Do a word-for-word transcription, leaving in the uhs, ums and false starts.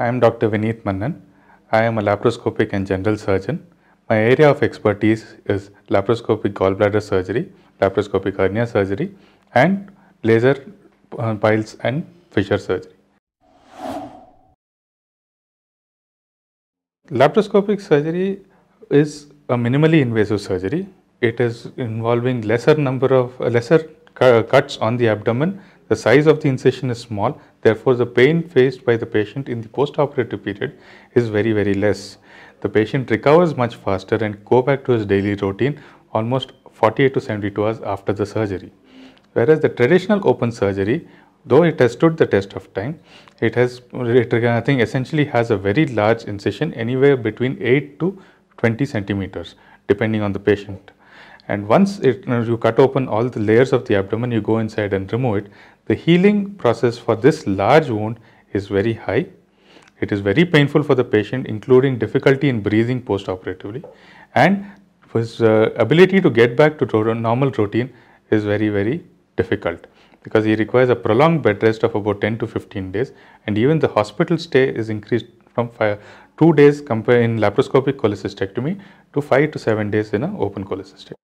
I am Doctor Vineet Mannan. I am a laparoscopic and general surgeon. My area of expertise is laparoscopic gallbladder surgery, laparoscopic hernia surgery, and laser piles and fissure surgery. Laparoscopic surgery is a minimally invasive surgery. It is involving lesser number of uh, lesser cuts on the abdomen. The size of the incision is small, therefore the pain faced by the patient in the post-operative period is very very less. The patient recovers much faster and go back to his daily routine almost forty-eight to seventy-two hours after the surgery. Whereas the traditional open surgery, though it has stood the test of time, it has it, I think essentially has a very large incision, anywhere between eight to twenty centimeters depending on the patient. And once it, you cut open all the layers of the abdomen, you go inside and remove it, the healing process for this large wound is very high. It is very painful for the patient, including difficulty in breathing post-operatively, and his uh, ability to get back to normal routine is very very difficult, because he requires a prolonged bed rest of about ten to fifteen days, and even the hospital stay is increased from five, two days compare in laparoscopic cholecystectomy to five to seven days in an open cholecystectomy.